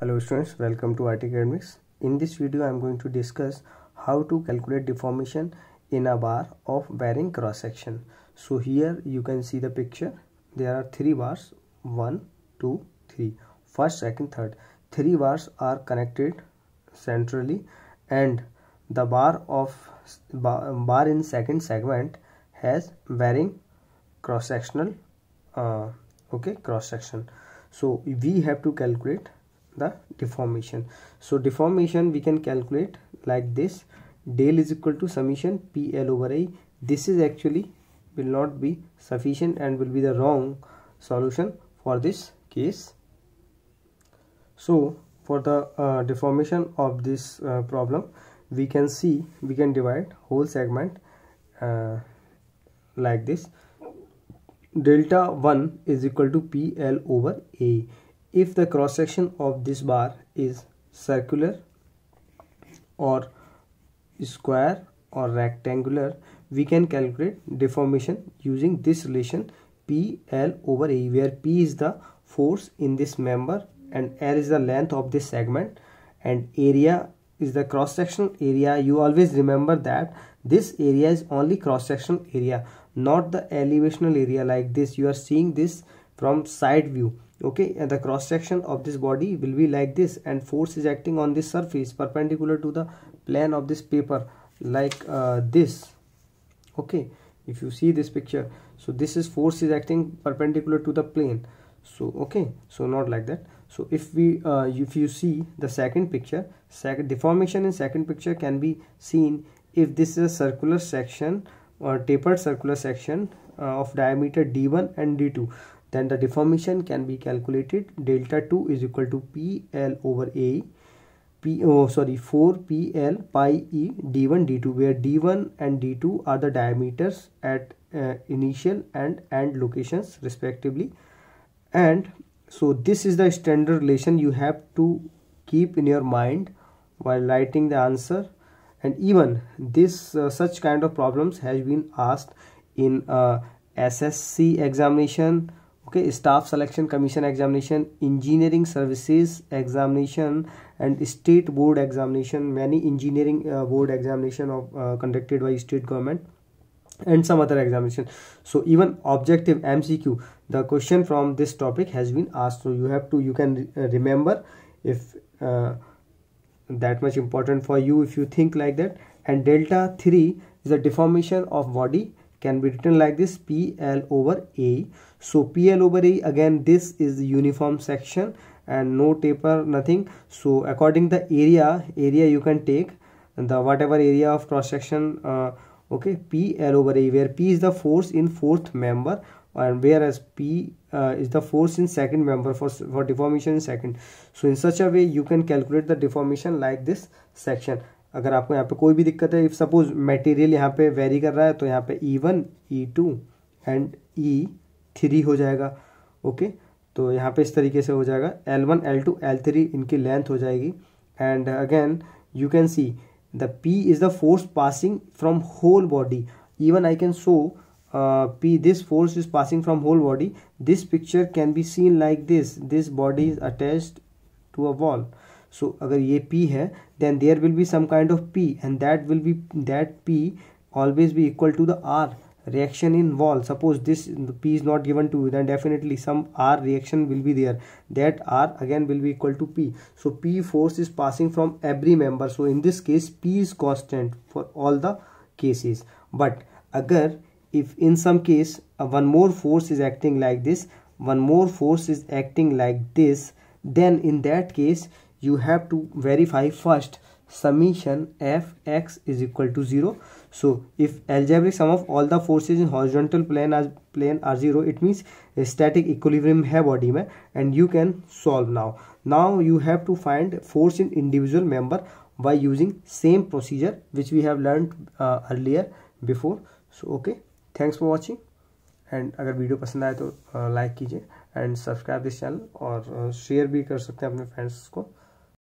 Hello students, welcome to RT Academics. In this video I am going to discuss how to calculate deformation in a bar of varying cross section. So here you can see the picture. There are three bars, 1, 2, 3, first, second, third. Three bars are connected centrally and the bar in second segment has varying cross sectional cross section. So we have to calculate the deformation. So deformation we can calculate like this: del is equal to summation PL over A. This is actually will not be sufficient and will be the wrong solution for this case. So for the deformation of this problem, we can divide whole segment like this: delta 1 is equal to PL over A. If the cross section of this bar is circular or square or rectangular, we can calculate deformation using this relation PL over A, where P is the force in this member and L is the length of this segment and area is the cross sectional area. You always remember that this area is only cross sectional area, not the elevational area. Like this, you are seeing this from side view, okay, and the cross section of this body will be like this, and force is acting on this surface perpendicular to the plane of this paper, like this. Okay, if you see this picture, so this is force is acting perpendicular to the plane. So okay, so not like that. So if you see the second picture, deformation in second picture can be seen if this is a circular section or tapered circular section of diameter d1 and d2, then the deformation can be calculated. Delta 2 is equal to PL over A, 4PL pi E d1 d2, where d1 and d2 are the diameters at initial and end locations respectively. And so this is the standard relation you have to keep in your mind while writing the answer. And even this such kind of problems has been asked in SSC examination, okay, Staff Selection Commission examination, Engineering Services examination, and State Board examination. Many engineering board examination of conducted by state government and some other examination. So even objective MCQ, the question from this topic has been asked. So you have to, you can remember if that much important for you if you think like that. And delta 3 is the deformation of body, can be written like this: PL over A. So PL over A, again this is the uniform section and no taper, nothing. So according the area you can take the whatever area of cross section, okay, PL over A, where P is the force in fourth member and whereas P is the force in second member for deformation in second. So in such a way you can calculate the deformation like this section. अगर आपको यहाँ पे कोई भी दिक्कत है, if suppose material यहाँ पे वेरी कर रहा है, तो यहाँ पे E1, E2 एंड E3 हो जाएगा, ओके तो यहाँ पे इस तरीके से हो जाएगा L1, L2, L3 इनकी लेंथ हो जाएगी. And again you can see the P is the force passing from whole body. Even I can show P, this force is passing from whole body. This picture can be seen like this. This body is attached to a wall. So अगर ये P है, then there will be some kind of P, and that will be, that P always be equal to the R, reaction in wall. Suppose this P is not given to you, then definitely some R reaction will be there. That R again will be equal to P. So P force is passing from every member. So in this case P is constant for all the cases. But अगर if in some case one more force is acting like this, one more force is acting like this, then in that case you have to verify first summation Fx is equal to 0. So if algebraic sum of all the forces in horizontal plane are 0, it means a static equilibrium hai body mein, and you can solve now. Now you have to find force in individual member by using same procedure which we have learned earlier before. So okay, thanks for watching. And अगर video पसंद आए तो like कीजिए and subscribe this channel, और share भी कर सकते हैं अपने फ्रेंड्स को.